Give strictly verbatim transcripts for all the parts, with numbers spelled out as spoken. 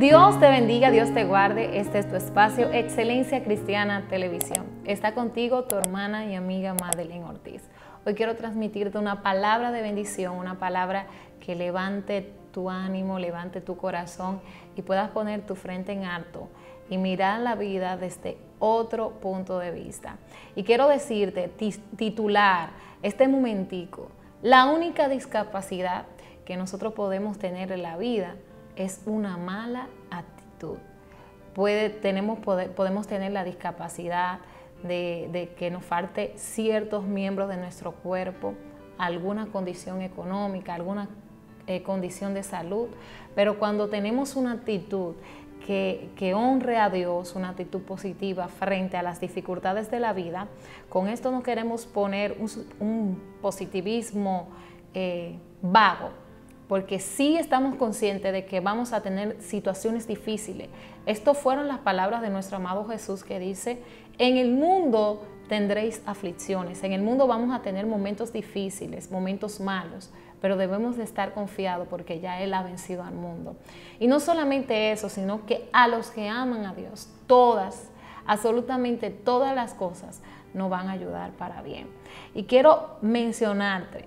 Dios te bendiga, Dios te guarde. Este es tu espacio, Excelencia Cristiana Televisión. Está contigo tu hermana y amiga Madeline Ortiz. Hoy quiero transmitirte una palabra de bendición, una palabra que levante tu ánimo, levante tu corazón y puedas poner tu frente en alto y mirar la vida desde otro punto de vista. Y quiero decirte, titular este momentico, la única discapacidad que nosotros podemos tener en la vida es una mala actitud. Puede, tenemos, poder, podemos tener la discapacidad de, de que nos falte ciertos miembros de nuestro cuerpo, alguna condición económica, alguna eh, condición de salud, pero cuando tenemos una actitud Que, que honre a Dios, una actitud positiva frente a las dificultades de la vida. Con esto no queremos poner un, un positivismo eh, vago, porque sí estamos conscientes de que vamos a tener situaciones difíciles. Estas fueron las palabras de nuestro amado Jesús, que dice: en el mundo tendréis aflicciones, en el mundo vamos a tener momentos difíciles, momentos malos, pero debemos de estar confiados porque ya Él ha vencido al mundo. Y no solamente eso, sino que a los que aman a Dios, todas, absolutamente todas las cosas nos van a ayudar para bien. Y quiero mencionarte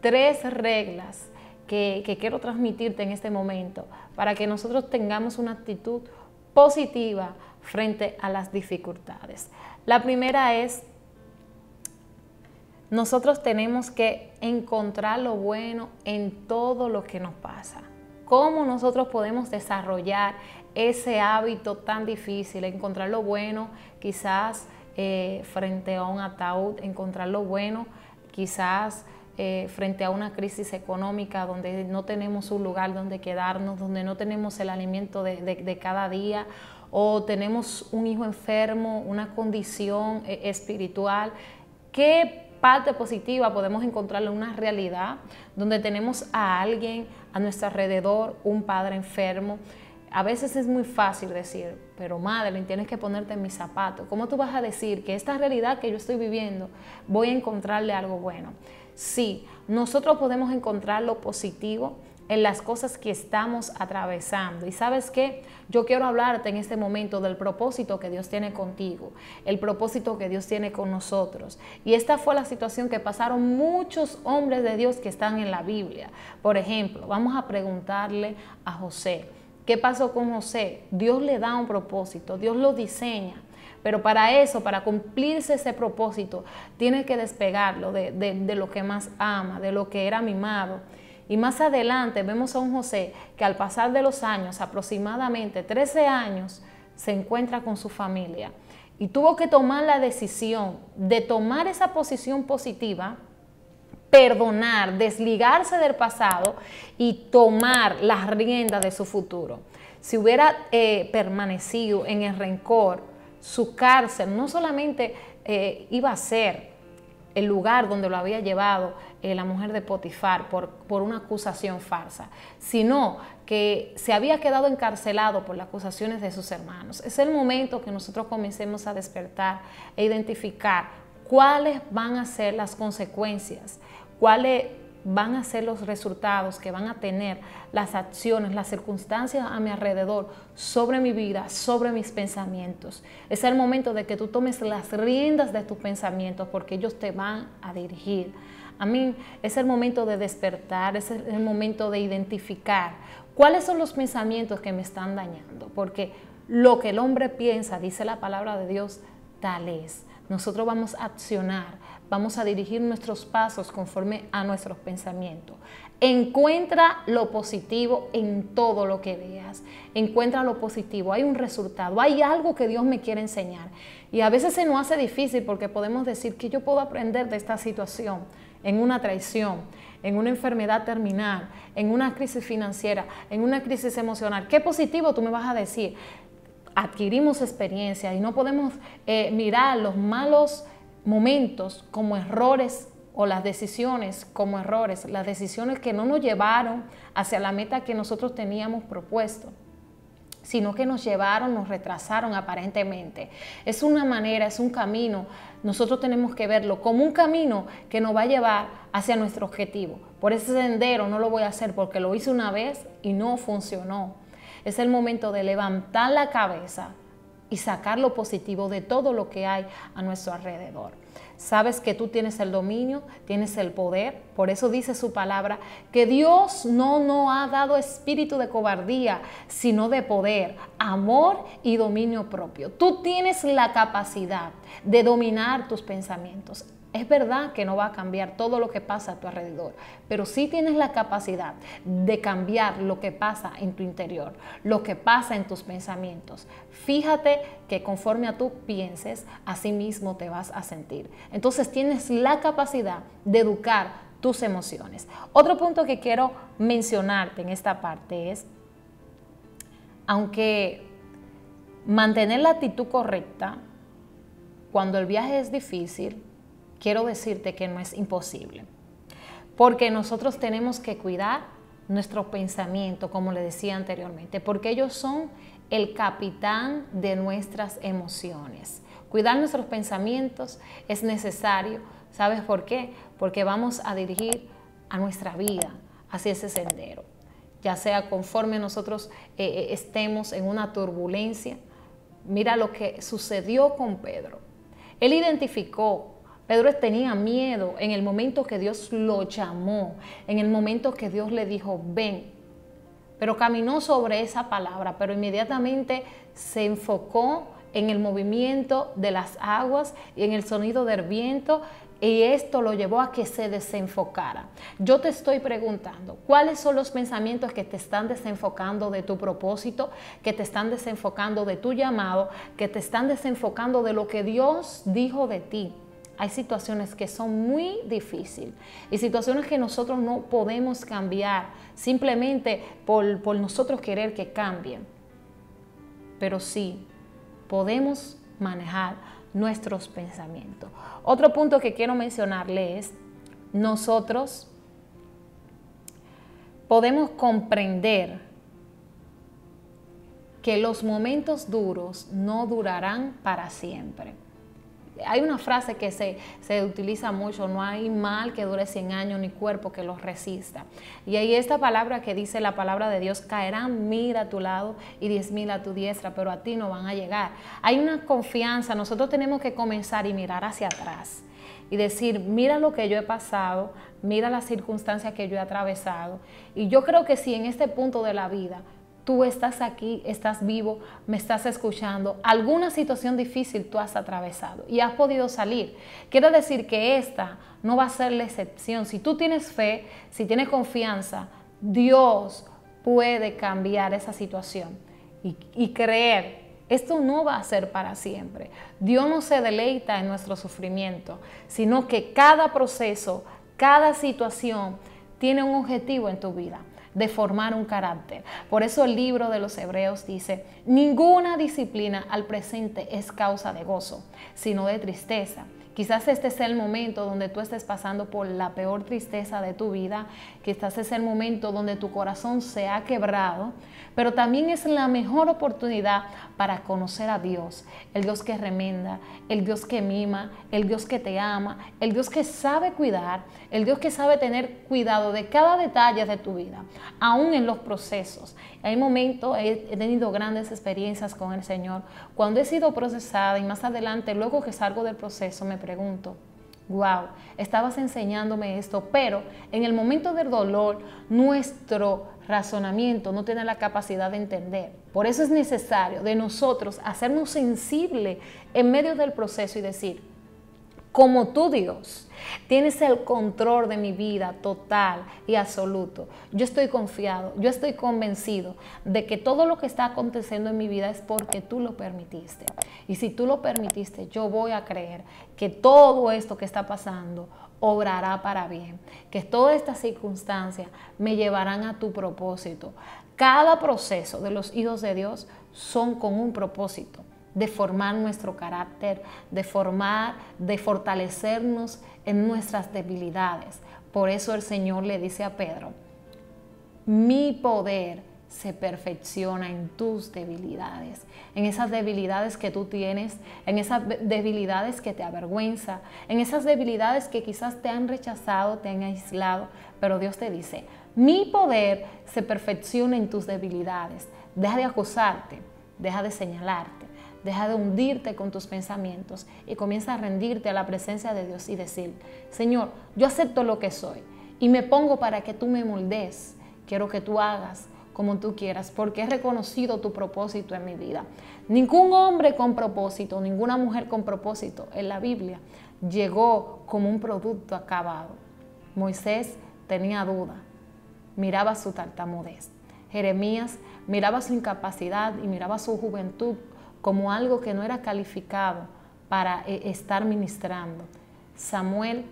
tres reglas que, que quiero transmitirte en este momento para que nosotros tengamos una actitud positiva frente a las dificultades. La primera es: nosotros tenemos que encontrar lo bueno en todo lo que nos pasa. ¿Cómo nosotros podemos desarrollar ese hábito tan difícil? Encontrar lo bueno quizás eh, frente a un ataúd, encontrar lo bueno quizás eh, frente a una crisis económica donde no tenemos un lugar donde quedarnos, donde no tenemos el alimento de, de, de cada día, o tenemos un hijo enfermo, una condición eh, espiritual. ¿Qué parte positiva podemos encontrarle una realidad donde tenemos a alguien a nuestro alrededor, un padre enfermo? A veces es muy fácil decir, pero Madeline, tienes que ponerte en mis zapatos. ¿Cómo tú vas a decir que esta realidad que yo estoy viviendo voy a encontrarle algo bueno? Sí, nosotros podemos encontrar lo positivo en las cosas que estamos atravesando. ¿Y sabes qué? Yo quiero hablarte en este momento del propósito que Dios tiene contigo, el propósito que Dios tiene con nosotros. Y esta fue la situación que pasaron muchos hombres de Dios que están en la Biblia. Por ejemplo, vamos a preguntarle a José. ¿Qué pasó con José? Dios le da un propósito, Dios lo diseña. Pero para eso, para cumplirse ese propósito, tiene que despegarlo de, de, de lo que más ama, de lo que era mimado. Y más adelante vemos a un José que al pasar de los años, aproximadamente trece años, se encuentra con su familia. Y tuvo que tomar la decisión de tomar esa posición positiva, perdonar, desligarse del pasado y tomar las riendas de su futuro. Si hubiera eh, permanecido en el rencor, su cárcel no solamente eh, iba a ser el lugar donde lo había llevado eh, la mujer de Potifar por, por una acusación falsa, sino que se había quedado encarcelado por las acusaciones de sus hermanos. Es el momento que nosotros comencemos a despertar e identificar cuáles van a ser las consecuencias, cuáles van a ser los resultados que van a tener las acciones, las circunstancias a mi alrededor, sobre mi vida, sobre mis pensamientos. Es el momento de que tú tomes las riendas de tus pensamientos, porque ellos te van a dirigir. A mí es el momento de despertar, es el momento de identificar cuáles son los pensamientos que me están dañando, porque lo que el hombre piensa, dice la palabra de Dios, tal es. Nosotros vamos a accionar, vamos a dirigir nuestros pasos conforme a nuestros pensamientos. Encuentra lo positivo en todo lo que veas. Encuentra lo positivo. Hay un resultado, hay algo que Dios me quiere enseñar. Y a veces se nos hace difícil porque podemos decir que yo puedo aprender de esta situación, en una traición, en una enfermedad terminal, en una crisis financiera, en una crisis emocional. ¿Qué positivo tú me vas a decir? Adquirimos experiencia y no podemos eh, mirar los malos momentos como errores, o las decisiones como errores, las decisiones que no nos llevaron hacia la meta que nosotros teníamos propuesto, sino que nos llevaron, nos retrasaron aparentemente. Es una manera, es un camino. Nosotros tenemos que verlo como un camino que nos va a llevar hacia nuestro objetivo. Por ese sendero no lo voy a hacer porque lo hice una vez y no funcionó. es el momento de levantar la cabeza y sacar lo positivo de todo lo que hay a nuestro alrededor. Sabes que tú tienes el dominio, tienes el poder, por eso dice su palabra que Dios no nos ha dado espíritu de cobardía, sino de poder, amor y dominio propio. Tú tienes la capacidad de dominar tus pensamientos. Es verdad que no va a cambiar todo lo que pasa a tu alrededor, pero sí tienes la capacidad de cambiar lo que pasa en tu interior, lo que pasa en tus pensamientos. Fíjate que conforme a tú pienses, así mismo te vas a sentir. Entonces tienes la capacidad de educar tus emociones. Otro punto que quiero mencionarte en esta parte es, aunque mantener la actitud correcta cuando el viaje es difícil, quiero decirte que no es imposible, porque nosotros tenemos que cuidar nuestro pensamiento, como le decía anteriormente, porque ellos son el capitán de nuestras emociones. Cuidar nuestros pensamientos es necesario, ¿sabes por qué? Porque vamos a dirigir a nuestra vida hacia ese sendero, ya sea conforme nosotros eh, estemos en una turbulencia. Mira lo que sucedió con Pedro. Él identificó Pedro tenía miedo en el momento que Dios lo llamó, en el momento que Dios le dijo, ven. Pero caminó sobre esa palabra, pero inmediatamente se enfocó en el movimiento de las aguas y en el sonido del viento, y esto lo llevó a que se desenfocara. Yo te estoy preguntando, ¿cuáles son los pensamientos que te están desenfocando de tu propósito, que te están desenfocando de tu llamado, que te están desenfocando de lo que Dios dijo de ti? Hay situaciones que son muy difíciles y situaciones que nosotros no podemos cambiar simplemente por, por nosotros querer que cambien. Pero sí, podemos manejar nuestros pensamientos. Otro punto que quiero mencionarle es, nosotros podemos comprender que los momentos duros no durarán para siempre. Hay una frase que se, se utiliza mucho, no hay mal que dure cien años ni cuerpo que los resista. Y ahí esta palabra que dice la palabra de Dios, caerán mil a tu lado y diez mil a tu diestra, pero a ti no van a llegar. Hay una confianza, nosotros tenemos que comenzar y mirar hacia atrás y decir, mira lo que yo he pasado, mira las circunstancias que yo he atravesado. Y yo creo que si en este punto de la vida tú estás aquí, estás vivo, me estás escuchando, alguna situación difícil tú has atravesado y has podido salir. Quiero decir que esta no va a ser la excepción. Si tú tienes fe, si tienes confianza, Dios puede cambiar esa situación y, y creer. Esto no va a ser para siempre. Dios no se deleita en nuestro sufrimiento, sino que cada proceso, cada situación tiene un objetivo en tu vida, de formar un carácter. Por eso el libro de los Hebreos dice, ninguna disciplina al presente es causa de gozo, sino de tristeza. Quizás este sea el momento donde tú estés pasando por la peor tristeza de tu vida, quizás es el momento donde tu corazón se ha quebrado, pero también es la mejor oportunidad para conocer a Dios, el Dios que remenda, el Dios que mima, el Dios que te ama, el Dios que sabe cuidar, el Dios que sabe tener cuidado de cada detalle de tu vida, aún en los procesos. Hay momentos, he tenido grandes experiencias con el Señor, cuando he sido procesada y más adelante, luego que salgo del proceso, me pregunto, wow, estabas enseñándome esto, pero en el momento del dolor, nuestro razonamiento no tiene la capacidad de entender. Por eso es necesario de nosotros hacernos sensibles en medio del proceso y decir, como tú, Dios, tienes el control de mi vida total y absoluto. Yo estoy confiado, yo estoy convencido de que todo lo que está aconteciendo en mi vida es porque tú lo permitiste. Y si tú lo permitiste, yo voy a creer que todo esto que está pasando obrará para bien, que todas estas circunstancias me llevarán a tu propósito. Cada proceso de los hijos de Dios son con un propósito, de formar nuestro carácter, de formar, de fortalecernos en nuestras debilidades. Por eso el Señor le dice a Pedro, mi poder se perfecciona en tus debilidades, en esas debilidades que tú tienes, en esas debilidades que te avergüenza, en esas debilidades que quizás te han rechazado, te han aislado, pero Dios te dice, mi poder se perfecciona en tus debilidades. Deja de acusarte, deja de señalarte, deja de hundirte con tus pensamientos y comienza a rendirte a la presencia de Dios y decir: Señor, yo acepto lo que soy y me pongo para que tú me moldees. Quiero que tú hagas como tú quieras, porque he reconocido tu propósito en mi vida. Ningún hombre con propósito, ninguna mujer con propósito en la Biblia llegó como un producto acabado. Moisés tenía duda, miraba su tartamudez. Jeremías miraba su incapacidad y miraba su juventud como algo que no era calificado para estar ministrando. Samuel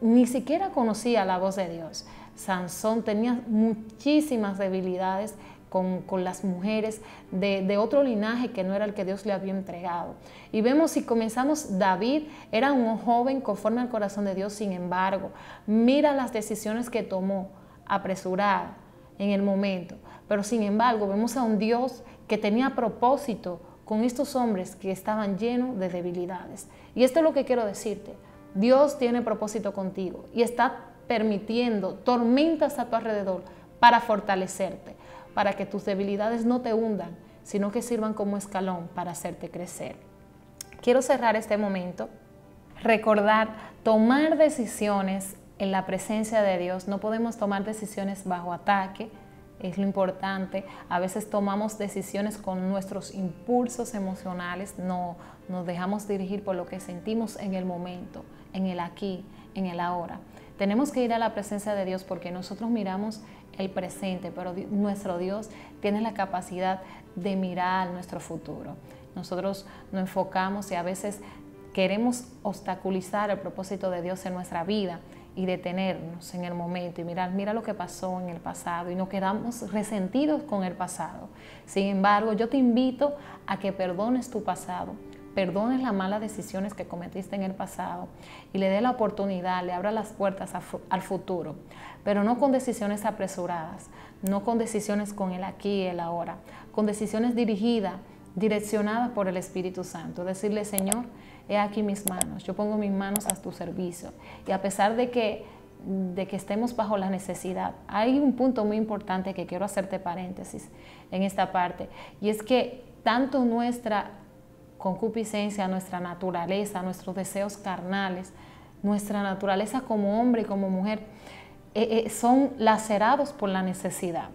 ni siquiera conocía la voz de Dios. Sansón tenía muchísimas debilidades con, con las mujeres de, de otro linaje que no era el que Dios le había entregado. Y vemos, si comenzamos, David era un joven conforme al corazón de Dios. Sin embargo, mira las decisiones que tomó, apresurada en el momento. Pero sin embargo, vemos a un Dios que tenía propósito con estos hombres que estaban llenos de debilidades. Y esto es lo que quiero decirte. Dios tiene propósito contigo y está permitiendo tormentas a tu alrededor para fortalecerte, para que tus debilidades no te hundan, sino que sirvan como escalón para hacerte crecer. Quiero cerrar este momento, recordar, tomar decisiones en la presencia de Dios. No podemos tomar decisiones bajo ataque, es lo importante. A veces tomamos decisiones con nuestros impulsos emocionales, no nos dejamos dirigir por lo que sentimos en el momento, en el aquí, en el ahora. Tenemos que ir a la presencia de Dios porque nosotros miramos el presente, pero nuestro Dios tiene la capacidad de mirar nuestro futuro. Nosotros nos enfocamos y a veces queremos obstaculizar el propósito de Dios en nuestra vida y detenernos en el momento y mirar, mira lo que pasó en el pasado, y nos quedamos resentidos con el pasado. Sin embargo, yo te invito a que perdones tu pasado, perdones las malas decisiones que cometiste en el pasado y le dé la oportunidad, le abra las puertas a, al futuro, pero no con decisiones apresuradas, no con decisiones con el aquí y el ahora, con decisiones dirigidas, direccionadas por el Espíritu Santo. Decirle: Señor, he aquí mis manos, yo pongo mis manos a tu servicio. Y a pesar de que, de que estemos bajo la necesidad, hay un punto muy importante que quiero hacerte paréntesis en esta parte, y es que tanto nuestra concupiscencia, nuestra naturaleza, nuestros deseos carnales, nuestra naturaleza como hombre y como mujer, eh, eh, son lacerados por la necesidad.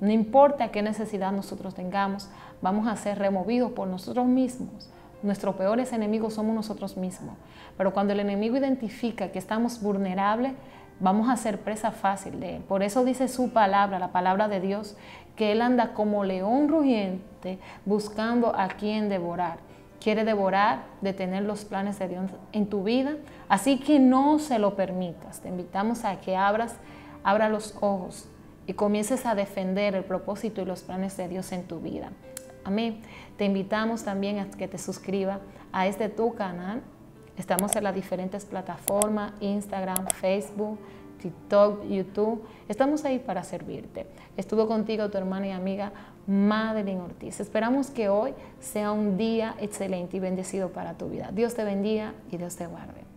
No importa qué necesidad nosotros tengamos, vamos a ser removidos por nosotros mismos. Nuestros peores enemigos somos nosotros mismos. Pero cuando el enemigo identifica que estamos vulnerables, vamos a ser presa fácil de él. Por eso dice su palabra, la palabra de Dios, que él anda como león rugiente buscando a quien devorar. Quiere devorar, detener los planes de Dios en tu vida. Así que no se lo permitas. Te invitamos a que abras, abra los ojos y comiences a defender el propósito y los planes de Dios en tu vida. Amén. Te invitamos también a que te suscribas a este tu canal. Estamos en las diferentes plataformas: Instagram, Facebook, TikTok, YouTube. Estamos ahí para servirte. Estuvo contigo tu hermana y amiga Madeline Ortiz. Esperamos que hoy sea un día excelente y bendecido para tu vida. Dios te bendiga y Dios te guarde.